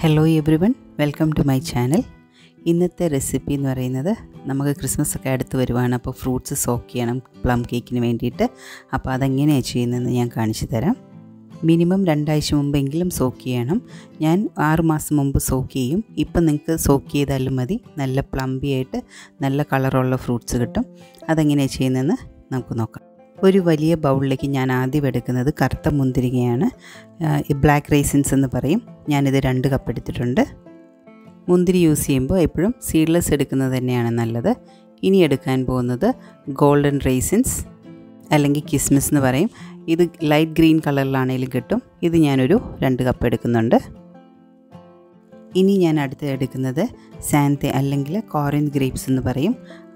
Hello everyone, welcome to my channel. ഇന്നത്തെ recipe എന്ന് പറയുന്നത്, നമുക്ക് ക്രിസ്മസ് ഒക്കെ അടുത്ത് വരുവാണ്, അപ്പോൾ ഫ്രൂട്ട്സ് സോക്ക് ചെയ്യണം പ്ലം കേക്കിന് വേണ്ടിയിട്ട്. അപ്പോൾ അതെങ്ങനെയാണ് ചെയ്യുന്നതെന്ന് ഞാൻ കാണിച്ചു തരാം. മിനിമം 2 ആഴ്ച മുമ്പെങ്കിലും സോക്ക് ചെയ്യണം. ഞാൻ 6 മാസം മുമ്പ് സോക്ക് ചെയ്യും. ഇപ്പം നിങ്ങൾക്ക് സോക്ക് ചെയ്താലും മതി, നല്ല പ്ലംബി ആയിട്ട് നല്ല കളറുള്ള ഫ്രൂട്ട്സ് കിട്ടും. അതെങ്ങനെയാണ് ചെയ്യുന്നതെന്ന് നമുക്ക് നോക്കാം. ഒരു വലിയ ബൗളിലേക്ക് ഞാൻ ആദ്യം എടുക്കുന്നത് കറുത്ത മുന്തിരിങ്ങയാണ്, ബ്ലാക്ക് റൈസിൻസ് എന്ന് പറയും. ഞാനിത് 2 കപ്പ് എടുത്തിട്ടുണ്ട്. മുന്തിരി യൂസ് ചെയ്യുമ്പോൾ എപ്പോഴും സീഡ്ലെസ് എടുക്കുന്നത് തന്നെയാണ് നല്ലത്. ഇനി എടുക്കാൻ പോകുന്നത് ഗോൾഡൻ റൈസിൻസ് അല്ലെങ്കിൽ കിസ്മിസ് എന്ന് പറയും. ഇത് ലൈറ്റ് ഗ്രീൻ കളറിലാണെങ്കിലും കിട്ടും. ഇത് ഞാനൊരു 2 കപ്പ് എടുക്കുന്നുണ്ട്. ഇനി ഞാൻ അടുത്ത് എടുക്കുന്നത് സാന്തെ അല്ലെങ്കിൽ കോറിന്ത് ഗ്രേപ്സ് എന്ന് പറയും.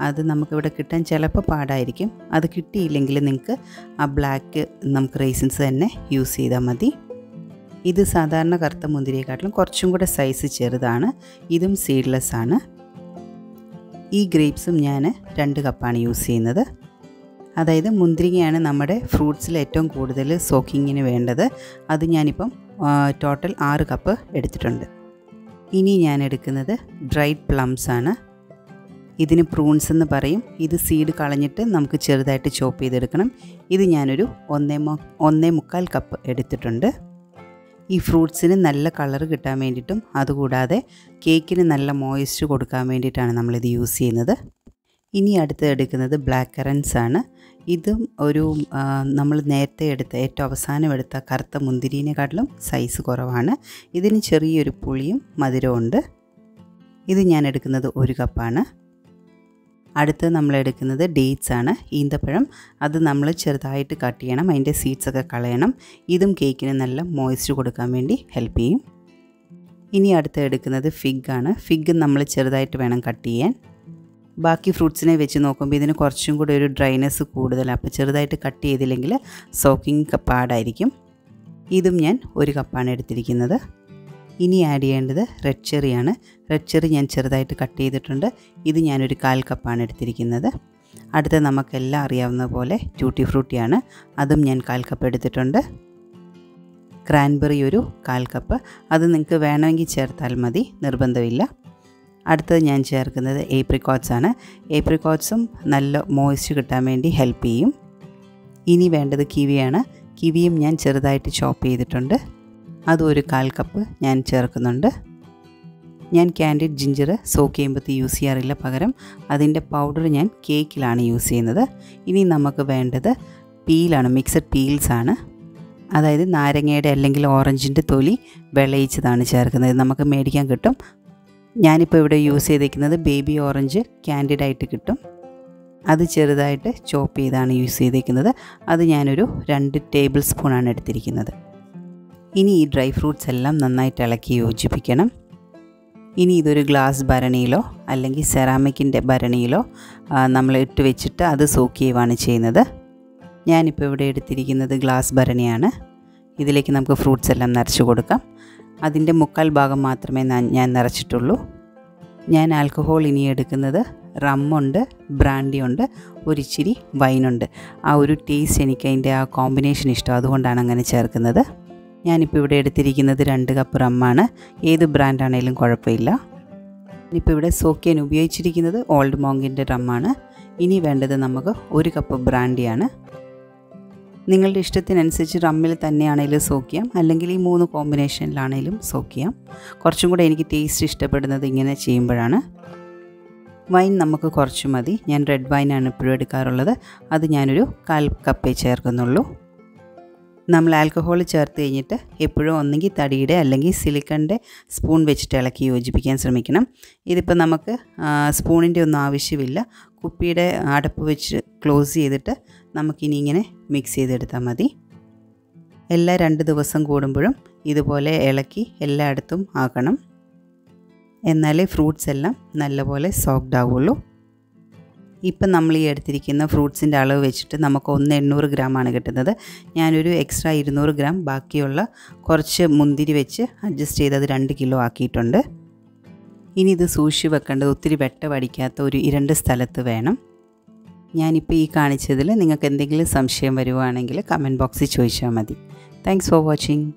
അത് നമുക്കിവിടെ കിട്ടാൻ ചിലപ്പോൾ പാടായിരിക്കും. അത് കിട്ടിയില്ലെങ്കിൽ നിങ്ങൾക്ക് ആ ബ്ലാക്ക് നമുക്ക് റൈസിൻസ് തന്നെ യൂസ് ചെയ്താൽ മതി. ഇത് സാധാരണ കറുത്ത മുന്തിരിയെക്കാട്ടിലും കുറച്ചും കൂടെ സൈസ് ചെറുതാണ്. ഇതും സീഡ്ലെസ് ആണ്. ഈ ഗ്രേപ്സും ഞാൻ 2 കപ്പാണ് യൂസ് ചെയ്യുന്നത്. അതായത് മുന്തിരിങ്ങയാണ് നമ്മുടെ ഫ്രൂട്ട്സിൽ ഏറ്റവും കൂടുതൽ സോക്കിങ്ങിന് വേണ്ടത്. അത് ഞാനിപ്പം ടോട്ടൽ 6 കപ്പ് എടുത്തിട്ടുണ്ട്. ഇനി ഞാൻ എടുക്കുന്നത് ഡ്രൈഡ് പ്ലംസ് ആണ്. ഇതിന് പ്രൂൺസ് എന്ന് പറയും. ഇത് സീഡ് കളഞ്ഞിട്ട് നമുക്ക് ചെറുതായിട്ട് ചോപ്പ് ചെയ്തെടുക്കണം. ഇത് ഞാനൊരു 1.25 കപ്പ് എടുത്തിട്ടുണ്ട്. ഈ ഫ്രൂട്ട്സിന് നല്ല കളർ കിട്ടാൻ വേണ്ടിയിട്ടും അതുകൂടാതെ കേക്കിന് നല്ല മോയ്സ്ചർ കൊടുക്കാൻ വേണ്ടിയിട്ടാണ് നമ്മളിത് യൂസ് ചെയ്യുന്നത്. ഇനി അടുത്ത് എടുക്കുന്നത് ബ്ലാക്ക് കറൻസ് ആണ്. ഇതും ഒരു നമ്മൾ നേരത്തെ എടുത്ത ഏറ്റവും അവസാനം എടുത്ത കറുത്ത മുന്തിരിനെക്കാട്ടിലും സൈസ് കുറവാണ്. ഇതിന് ചെറിയൊരു പുളിയും മധുരമുണ്ട്. ഇത് ഞാൻ എടുക്കുന്നത് 1 കപ്പാണ്. അടുത്ത് നമ്മൾ എടുക്കുന്നത് ഡേറ്റ്സ് ആണ്, ഈന്തപ്പഴം. അത് നമ്മൾ ചെറുതായിട്ട് കട്ട് ചെയ്യണം, അതിൻ്റെ സീഡ്സൊക്കെ കളയണം. ഇതും കേക്കിന് നല്ല മോയ്സ്ചർ കൊടുക്കാൻ വേണ്ടി ഹെൽപ്പ് ചെയ്യും. ഇനി അടുത്ത് എടുക്കുന്നത് ഫിഗ് ആണ്. ഫിഗ് നമ്മൾ ചെറുതായിട്ട് വേണം കട്ട് ചെയ്യാൻ. ബാക്കി ഫ്രൂട്ട്സിനെ വെച്ച് നോക്കുമ്പോൾ ഇതിന് കുറച്ചും കൂടെ ഒരു ഡ്രൈനെസ് കൂടുതലാണ്. അപ്പോൾ ചെറുതായിട്ട് കട്ട് ചെയ്തില്ലെങ്കിൽ സോക്കിംഗ് പാടായിരിക്കും. ഇതും ഞാൻ 1 കപ്പാണ് എടുത്തിരിക്കുന്നത്. ഇനി ആഡ് ചെയ്യേണ്ടത് റെഡ് ചെറിയാണ്. റെഡ് ചെറി ഞാൻ ചെറുതായിട്ട് കട്ട് ചെയ്തിട്ടുണ്ട്. ഇത് ഞാനൊരു 1/4 കപ്പാണ് എടുത്തിരിക്കുന്നത്. അടുത്ത നമുക്കെല്ലാം അറിയാവുന്ന പോലെ ട്യൂട്ടി ഫ്രൂട്ടിയാണ്. അതും ഞാൻ 1/4 കപ്പ് എടുത്തിട്ടുണ്ട്. ക്രാൻബെറി ഒരു 1/4 കപ്പ്. അത് നിങ്ങൾക്ക് വേണമെങ്കിൽ ചേർത്താൽ മതി, നിർബന്ധമില്ല. അടുത്തത് ഞാൻ ചേർക്കുന്നത് ഏപ്രിക്കോട്ട്സ് ആണ്. ഏപ്രിക്കോട്ട്സും നല്ല മോയ്സ്ചർ കിട്ടാൻ വേണ്ടി ഹെൽപ്പ് ചെയ്യും. ഇനി വേണ്ടത് കിവിയാണ്. കിവിയും ഞാൻ ചെറുതായിട്ട് ചോപ്പ് ചെയ്തിട്ടുണ്ട്. അതും ഒരു 1/4 കപ്പ് ഞാൻ ചേർക്കുന്നുണ്ട്. ഞാൻ കാൻഡിഡ് ജിഞ്ചർ സോക്ക് ചെയ്യുമ്പോഴത്തെ യൂസ് ചെയ്യാറില്ല. പകരം അതിൻ്റെ പൗഡർ ഞാൻ കേക്കിലാണ് യൂസ് ചെയ്യുന്നത്. ഇനി നമുക്ക് വേണ്ടത് പീലാണ്, മിക്സഡ് പീൽസാണ്. അതായത് നാരങ്ങയുടെ അല്ലെങ്കിൽ ഓറഞ്ചിൻ്റെ തൊലി വെളയിച്ചതാണ് ചേർക്കുന്നത്. നമുക്ക് മേടിക്കാൻ കിട്ടും. ഞാനിപ്പോൾ ഇവിടെ യൂസ് ചെയ്തിരിക്കുന്നത് ബേബി ഓറഞ്ച് കാൻഡിഡായിട്ട് കിട്ടും. അത് ചെറുതായിട്ട് ചോപ്പ് ചെയ്താണ് യൂസ് ചെയ്തിരിക്കുന്നത്. അത് ഞാനൊരു 2 ടേബിൾ സ്പൂണാണ് എടുത്തിരിക്കുന്നത്. ഇനി ഈ ഡ്രൈ ഫ്രൂട്ട്സ് എല്ലാം നന്നായിട്ട് ഇളക്കി യോജിപ്പിക്കണം. ഇനി ഇതൊരു ഗ്ലാസ് ഭരണിയിലോ അല്ലെങ്കിൽ സെറാമിക്കിൻ്റെ ഭരണിയിലോ നമ്മൾ ഇട്ട് വെച്ചിട്ട് അത് സോക്ക് ചെയ്യുവാണ് ചെയ്യുന്നത്. ഞാനിപ്പോൾ ഇവിടെ എടുത്തിരിക്കുന്നത് ഗ്ലാസ് ഭരണിയാണ്. ഇതിലേക്ക് നമുക്ക് ഫ്രൂട്ട്സ് എല്ലാം നിറച്ച് കൊടുക്കാം. അതിൻ്റെ 3/4 ഭാഗം മാത്രമേ ഞാൻ നിറച്ചിട്ടുള്ളൂ. ഞാൻ ആൽക്കഹോൾ ഇനി എടുക്കുന്നത് റമ്മുണ്ട്, ബ്രാൻഡിയുണ്ട്, ഒരിച്ചിരി വൈനുണ്ട്. ആ ഒരു ടേസ്റ്റ് എനിക്ക് അതിൻ്റെ ആ കോമ്പിനേഷൻ ഇഷ്ടം, അതുകൊണ്ടാണ് അങ്ങനെ ചേർക്കുന്നത്. ഞാനിപ്പോൾ ഇവിടെ എടുത്തിരിക്കുന്നത് 2 കപ്പ് റമ്മാണ്. ഏത് ബ്രാൻഡാണേലും കുഴപ്പമില്ല. ഇപ്പോൾ ഇവിടെ സോക്ക് ചെയ്യാൻ ഉപയോഗിച്ചിരിക്കുന്നത് ഓൾഡ് മോങ്കിൻ്റെ റമ്മാണ്. ഇനി വേണ്ടത് നമുക്ക് 1 കപ്പ് ബ്രാൻഡിയാണ്. നിങ്ങളുടെ ഇഷ്ടത്തിനനുസരിച്ച് റമ്മിൽ തന്നെയാണെങ്കിലും സോക്ക് ചെയ്യാം, അല്ലെങ്കിൽ ഈ 3 കോമ്പിനേഷനിലാണെങ്കിലും സോക്ക് ചെയ്യാം. കുറച്ചും കൂടെ എനിക്ക് ടേസ്റ്റ് ഇഷ്ടപ്പെടുന്നത് ഇങ്ങനെ ചെയ്യുമ്പോഴാണ്. വൈൻ നമുക്ക് കുറച്ച് മതി. ഞാൻ റെഡ് വൈനാണ് എപ്പോഴും എടുക്കാറുള്ളത്. അത് ഞാനൊരു 1/4 കപ്പേ ചേർക്കുന്നുള്ളൂ. നമ്മൾ ആൽക്കഹോൾ ചേർത്ത് കഴിഞ്ഞിട്ട് എപ്പോഴും ഒന്നെങ്കിൽ തടിയുടെ അല്ലെങ്കിൽ സിലിക്കണിൻ്റെ സ്പൂൺ വെച്ചിട്ട് ഇളക്കി യോജിപ്പിക്കാൻ ശ്രമിക്കണം. ഇതിപ്പോൾ നമുക്ക് സ്പൂണിൻ്റെ ഒന്നും ആവശ്യമില്ല. കുപ്പിയുടെ അടപ്പ് വെച്ച് ക്ലോസ് ചെയ്തിട്ട് നമുക്കിനി ഇങ്ങനെ മിക്സ് ചെയ്തെടുത്താൽ മതി. എല്ലാ 2 ദിവസം കൂടുമ്പോഴും ഇതുപോലെ ഇളക്കി എല്ലായിടത്തും ആക്കണം. എന്നാലേ ഫ്രൂട്ട്സ് എല്ലാം നല്ലപോലെ സോക്ഡ് ആവുള്ളൂ. ഇപ്പം നമ്മൾ ഈ എടുത്തിരിക്കുന്ന ഫ്രൂട്ട്സിൻ്റെ അളവ് വെച്ചിട്ട് നമുക്ക് 1 800 ഗ്രാമാണ് കിട്ടുന്നത്. ഞാനൊരു എക്സ്ട്രാ 200 ഗ്രാം ബാക്കിയുള്ള കുറച്ച് മുന്തിരി വെച്ച് അഡ്ജസ്റ്റ് ചെയ്ത് അത് 2 കിലോ ആക്കിയിട്ടുണ്ട്. ഇനി ഇത് സൂക്ഷി വെക്കേണ്ടത് ഒത്തിരി വെട്ടവടിക്കാത്ത ഒരു ഇരുണ്ട സ്ഥലത്ത് വേണം. ഞാനിപ്പോൾ ഈ കാണിച്ചതിൽ നിങ്ങൾക്ക് എന്തെങ്കിലും സംശയം വരുവാണെങ്കിൽ കമൻറ്റ് ബോക്സിൽ ചോദിച്ചാൽ മതി. Thanks for watching.